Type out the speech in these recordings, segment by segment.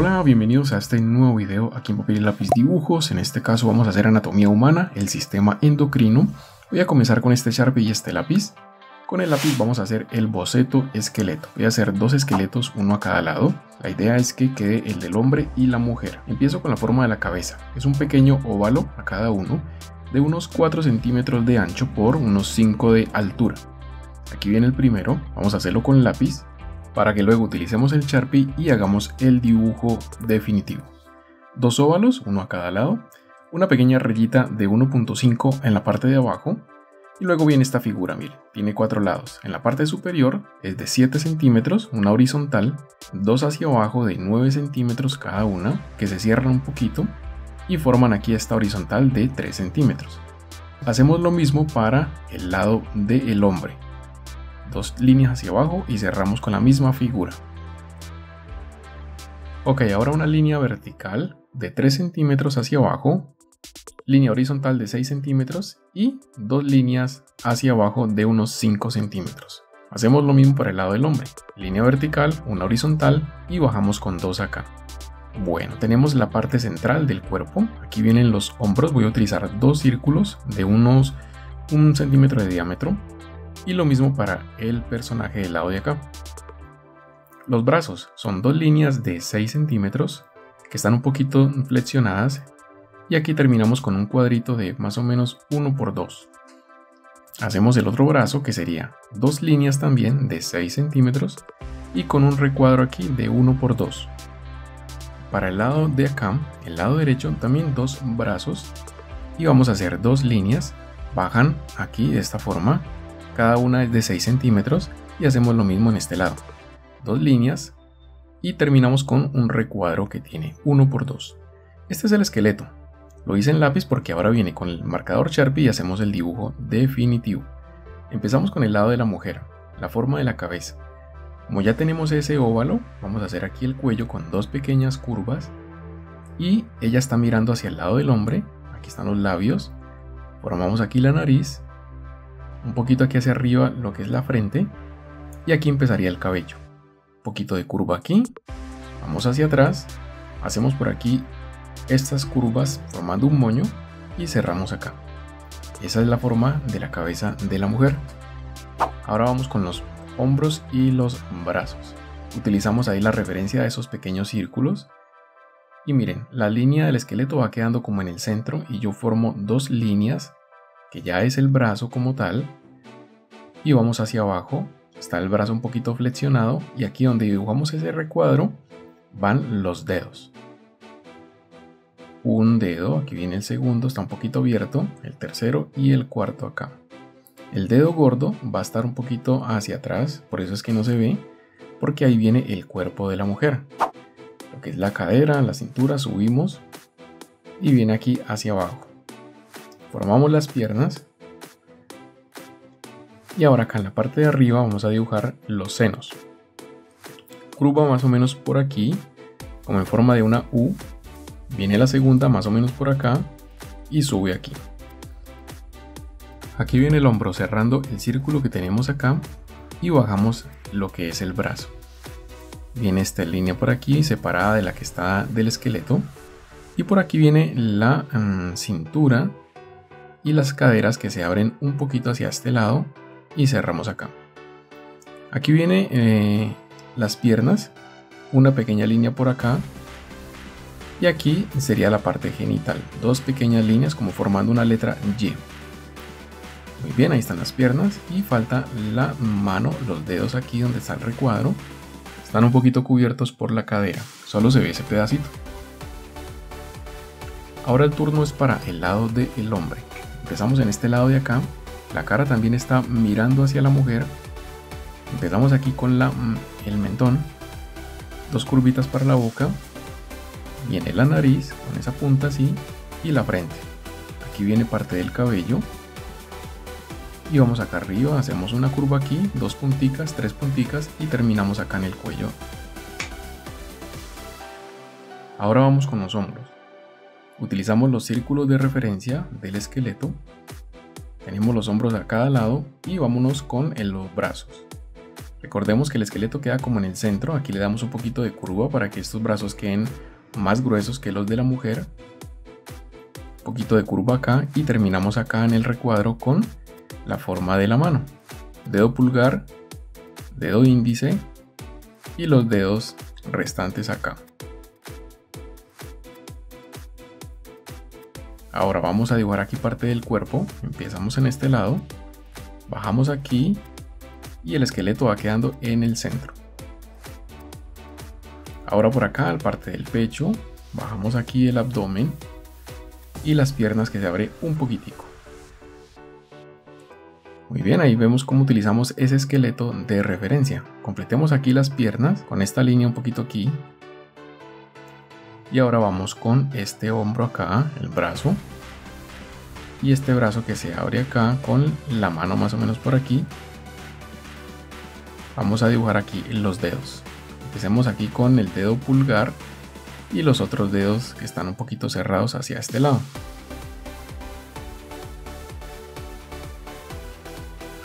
Hola, bienvenidos a este nuevo video aquí en Papel y Lápiz Dibujos. En este caso vamos a hacer anatomía humana, el sistema endocrino. Voy a comenzar con este Sharpie y este lápiz. Con el lápiz vamos a hacer el boceto esqueleto. Voy a hacer dos esqueletos, uno a cada lado. La idea es que quede el del hombre y la mujer. Empiezo con la forma de la cabeza. Es un pequeño óvalo a cada uno, de unos 4 centímetros de ancho por unos 5 de altura. Aquí viene el primero, vamos a hacerlo con lápiz, para que luego utilicemos el Sharpie y hagamos el dibujo definitivo. Dos óvalos, uno a cada lado, una pequeña rayita de 1.5 en la parte de abajo. Y luego viene esta figura, mire, tiene 4 lados. En la parte superior es de 7 centímetros, una horizontal, dos hacia abajo de 9 centímetros cada una, que se cierran un poquito y forman aquí esta horizontal de 3 centímetros. Hacemos lo mismo para el lado del hombre. Dos líneas hacia abajo y cerramos con la misma figura. Ok, ahora una línea vertical de 3 centímetros hacia abajo, línea horizontal de 6 centímetros y dos líneas hacia abajo de unos 5 centímetros. Hacemos lo mismo para el lado del hombre, línea vertical, una horizontal y bajamos con dos acá. Bueno, tenemos la parte central del cuerpo, aquí vienen los hombros, voy a utilizar dos círculos de unos 1 centímetro de diámetro y lo mismo para el personaje del lado de acá. Los brazos son dos líneas de 6 centímetros que están un poquito flexionadas. Y aquí terminamos con un cuadrito de más o menos 1 por 2. Hacemos el otro brazo que sería dos líneas también de 6 centímetros y con un recuadro aquí de 1 por 2. Para el lado de acá, el lado derecho, también dos brazos y vamos a hacer dos líneas, bajan aquí de esta forma, cada una es de 6 centímetros y hacemos lo mismo en este lado, dos líneas y terminamos con un recuadro que tiene 1 por 2. Este es el esqueleto. Lo hice en lápiz porque ahora viene con el marcador Sharpie y hacemos el dibujo definitivo. Empezamos con el lado de la mujer, la forma de la cabeza. Como ya tenemos ese óvalo, vamos a hacer aquí el cuello con dos pequeñas curvas. Y ella está mirando hacia el lado del hombre, aquí están los labios. Formamos aquí la nariz, un poquito aquí hacia arriba lo que es la frente. Y aquí empezaría el cabello. Un poquito de curva aquí, vamos hacia atrás, hacemos por aquí estas curvas formando un moño y cerramos acá. Esa es la forma de la cabeza de la mujer. Ahora vamos con los hombros y los brazos. Utilizamos ahí la referencia de esos pequeños círculos y miren, la línea del esqueleto va quedando como en el centro y yo formo dos líneas que ya es el brazo como tal y vamos hacia abajo, está el brazo un poquito flexionado y aquí donde dibujamos ese recuadro van los dedos. Un dedo, aquí viene el segundo, está un poquito abierto, el tercero y el cuarto acá. El dedo gordo va a estar un poquito hacia atrás, por eso es que no se ve, porque ahí viene el cuerpo de la mujer. Lo que es la cadera, la cintura, subimos y viene aquí hacia abajo. Formamos las piernas y ahora acá en la parte de arriba vamos a dibujar los senos. Curva más o menos por aquí, como en forma de una U. Viene la segunda más o menos por acá y sube aquí. Aquí viene el hombro cerrando el círculo que tenemos acá y bajamos lo que es el brazo. Viene esta línea por aquí separada de la que está del esqueleto y por aquí viene la cintura y las caderas que se abren un poquito hacia este lado y cerramos acá. Aquí viene las piernas, una pequeña línea por acá. Y aquí sería la parte genital, dos pequeñas líneas como formando una letra Y. Muy bien, ahí están las piernas y falta la mano, los dedos aquí donde está el recuadro. Están un poquito cubiertos por la cadera, solo se ve ese pedacito. Ahora el turno es para el lado del hombre. Empezamos en este lado de acá, la cara también está mirando hacia la mujer. Empezamos aquí con el mentón, dos curvitas para la boca. Viene la nariz con esa punta así y la frente. Aquí viene parte del cabello. Y vamos acá arriba, hacemos una curva aquí, dos punticas, tres punticas y terminamos acá en el cuello. Ahora vamos con los hombros. Utilizamos los círculos de referencia del esqueleto. Tenemos los hombros a cada lado y vámonos con los brazos. Recordemos que el esqueleto queda como en el centro, aquí le damos un poquito de curva para que estos brazos queden más gruesos que los de la mujer. Un poquito de curva acá y terminamos acá en el recuadro con la forma de la mano. Dedo pulgar, dedo índice y los dedos restantes acá. Ahora vamos a dibujar aquí parte del cuerpo, empezamos en este lado, bajamos aquí y el esqueleto va quedando en el centro. Ahora por acá, la parte del pecho, bajamos aquí el abdomen y las piernas que se abre un poquitico. Muy bien, ahí vemos cómo utilizamos ese esqueleto de referencia. Completemos aquí las piernas con esta línea un poquito aquí. Y ahora vamos con este hombro acá, el brazo, y este brazo que se abre acá con la mano más o menos por aquí. Vamos a dibujar aquí los dedos. Empecemos aquí con el dedo pulgar y los otros dedos que están un poquito cerrados hacia este lado.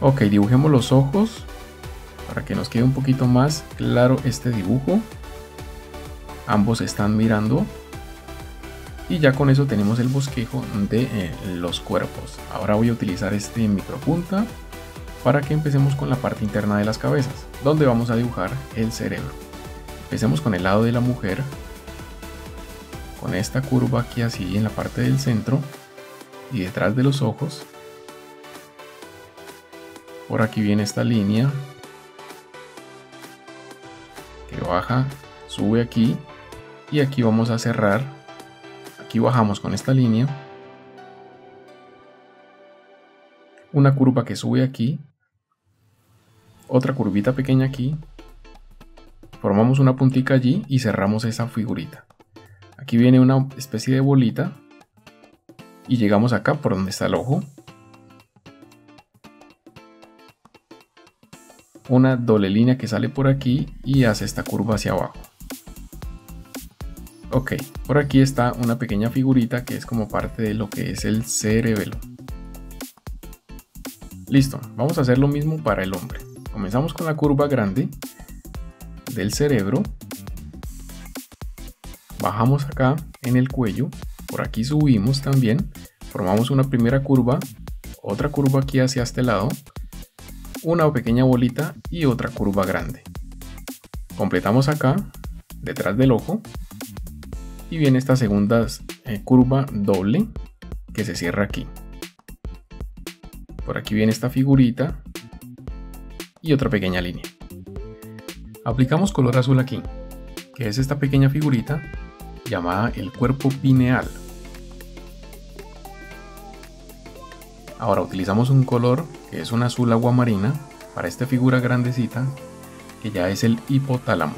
Ok, dibujemos los ojos para que nos quede un poquito más claro este dibujo. Ambos están mirando y ya con eso tenemos el bosquejo de los cuerpos. Ahora voy a utilizar este micropunta para que empecemos con la parte interna de las cabezas, donde vamos a dibujar el cerebro. Empecemos con el lado de la mujer, con esta curva aquí así en la parte del centro y detrás de los ojos. Por aquí viene esta línea que baja, sube aquí. Y aquí vamos a cerrar, aquí bajamos con esta línea, una curva que sube aquí, otra curvita pequeña aquí, formamos una puntica allí y cerramos esa figurita. Aquí viene una especie de bolita y llegamos acá por donde está el ojo, una doble línea que sale por aquí y hace esta curva hacia abajo. Ok, por aquí está una pequeña figurita que es como parte de lo que es el cerebelo. Listo, vamos a hacer lo mismo para el hombre. Comenzamos con la curva grande del cerebro. Bajamos acá en el cuello, por aquí subimos también. Formamos una primera curva, otra curva aquí hacia este lado, una pequeña bolita y otra curva grande. Completamos acá, detrás del ojo. Y viene esta segunda curva doble que se cierra aquí. Por aquí viene esta figurita y otra pequeña línea. Aplicamos color azul aquí, que es esta pequeña figurita llamada el cuerpo pineal. Ahora utilizamos un color que es un azul aguamarina para esta figura grandecita que ya es el hipotálamo.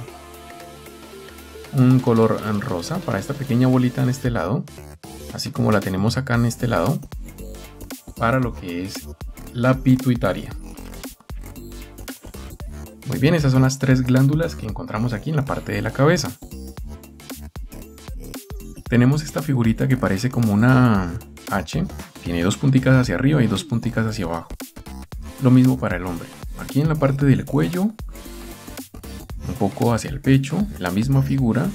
Un color rosa para esta pequeña bolita en este lado, así como la tenemos acá en este lado, para lo que es la pituitaria. Muy bien, esas son las tres glándulas que encontramos aquí en la parte de la cabeza. Tenemos esta figurita que parece como una H, tiene dos punticas hacia arriba y dos punticas hacia abajo. Lo mismo para el hombre, aquí en la parte del cuello, un poco hacia el pecho, la misma figura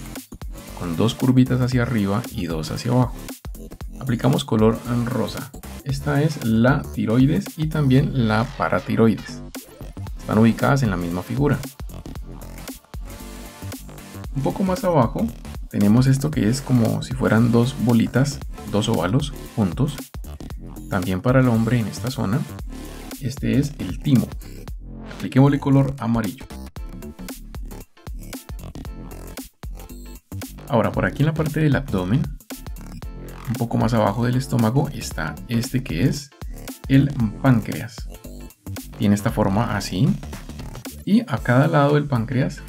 con dos curvitas hacia arriba y dos hacia abajo. Aplicamos color rosa, esta es la tiroides y también la paratiroides, están ubicadas en la misma figura. Un poco más abajo tenemos esto que es como si fueran dos bolitas, dos óvalos juntos, también para el hombre en esta zona. Este es el timo, apliquémosle color amarillo. Ahora por aquí en la parte del abdomen, un poco más abajo del estómago, está este que es el páncreas. Tiene esta forma así y a cada lado del páncreas,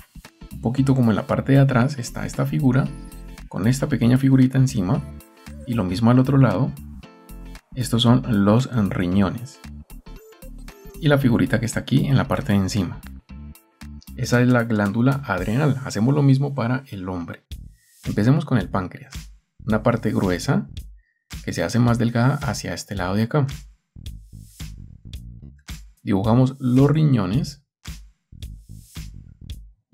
un poquito como en la parte de atrás, está esta figura con esta pequeña figurita encima y lo mismo al otro lado. Estos son los riñones y la figurita que está aquí en la parte de encima. Esa es la glándula adrenal, hacemos lo mismo para el hombre. Empecemos con el páncreas, una parte gruesa que se hace más delgada hacia este lado de acá. Dibujamos los riñones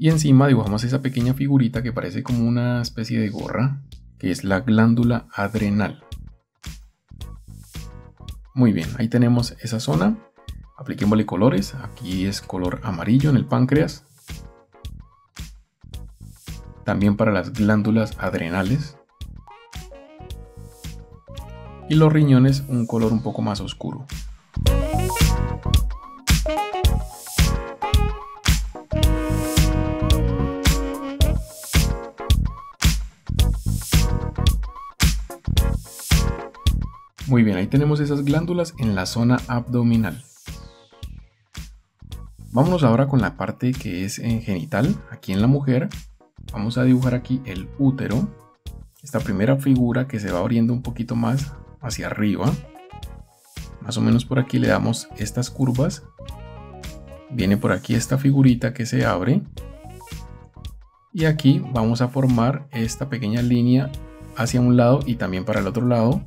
Y encima dibujamos esa pequeña figurita que parece como una especie de gorra, que es la glándula adrenal. Muy bien, ahí tenemos esa zona. Apliquémosle colores. Aquí es color amarillo en el páncreas. También para las glándulas adrenales. Y los riñones un color un poco más oscuro. Muy bien, ahí tenemos esas glándulas en la zona abdominal. Vámonos ahora con la parte que es en genital, aquí en la mujer. Vamos a dibujar aquí el útero, esta primera figura que se va abriendo un poquito más hacia arriba. Más o menos por aquí le damos estas curvas. Viene por aquí esta figurita que se abre. Y aquí vamos a formar esta pequeña línea hacia un lado y también para el otro lado.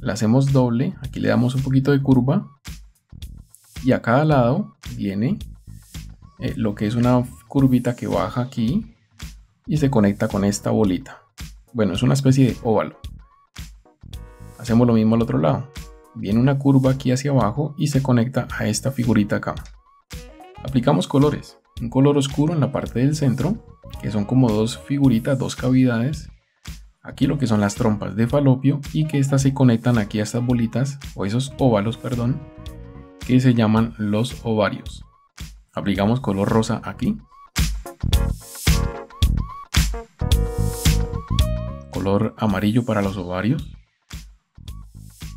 La hacemos doble, aquí le damos un poquito de curva. Y a cada lado viene lo que es una curvita que baja aquí y se conecta con esta bolita. Bueno, es una especie de óvalo. Hacemos lo mismo al otro lado. Viene una curva aquí hacia abajo y se conecta a esta figurita acá. Aplicamos colores. Un color oscuro en la parte del centro, que son como dos figuritas, dos cavidades. Aquí lo que son las trompas de falopio y que estas se conectan aquí a estas bolitas, o esos óvalos, perdón, que se llaman los ovarios. Aplicamos color rosa aquí. Color amarillo para los ovarios.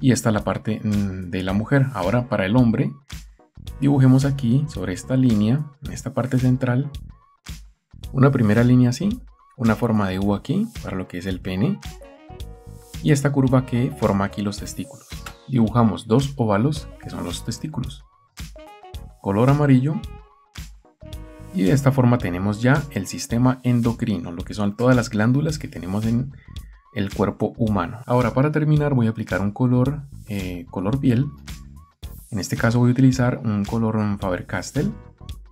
Y esta es la parte de la mujer. Ahora para el hombre, dibujemos aquí sobre esta línea, en esta parte central, una primera línea así, una forma de U aquí para lo que es el pene y esta curva que forma aquí los testículos. Dibujamos dos óvalos que son los testículos, color amarillo, y de esta forma tenemos ya el sistema endocrino, lo que son todas las glándulas que tenemos en el cuerpo humano. Ahora para terminar voy a aplicar un color, color piel, en este caso voy a utilizar un color Faber-Castell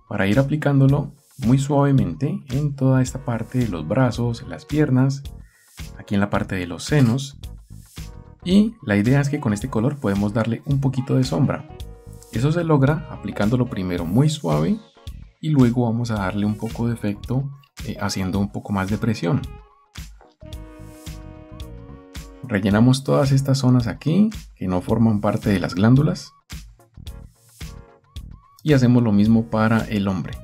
para ir aplicándolo muy suavemente en toda esta parte de los brazos, las piernas, aquí en la parte de los senos. Y la idea es que con este color podemos darle un poquito de sombra. Eso se logra aplicándolo primero muy suave y luego vamos a darle un poco de efecto haciendo un poco más de presión. Rellenamos todas estas zonas aquí que no forman parte de las glándulas y hacemos lo mismo para el hombre.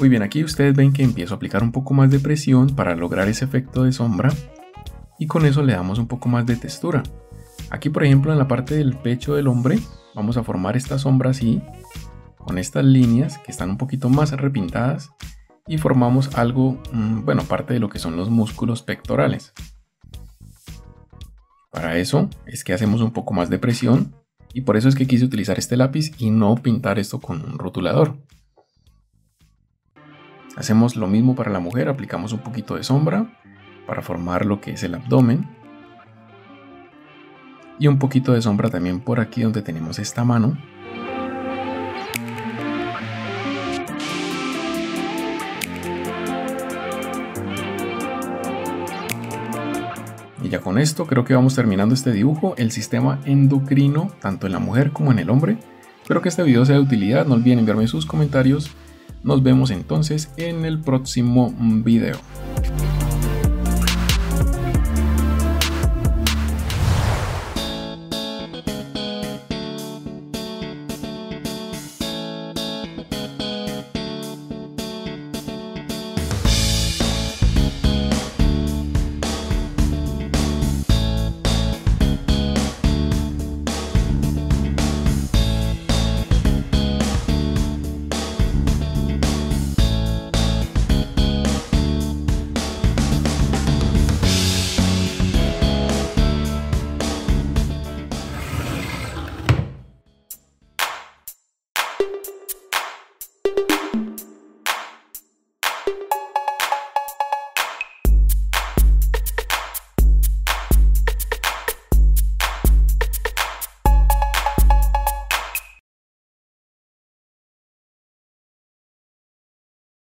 Muy bien, aquí ustedes ven que empiezo a aplicar un poco más de presión para lograr ese efecto de sombra y con eso le damos un poco más de textura. Aquí por ejemplo en la parte del pecho del hombre vamos a formar esta sombra así, con estas líneas que están un poquito más repintadas y formamos algo, bueno, parte de lo que son los músculos pectorales. Para eso es que hacemos un poco más de presión y por eso es que quise utilizar este lápiz y no pintar esto con un rotulador. Hacemos lo mismo para la mujer, aplicamos un poquito de sombra para formar lo que es el abdomen y un poquito de sombra también por aquí donde tenemos esta mano. Y ya con esto creo que vamos terminando este dibujo, el sistema endocrino tanto en la mujer como en el hombre. Espero que este video sea de utilidad, no olviden enviarme sus comentarios. Nos vemos entonces en el próximo video.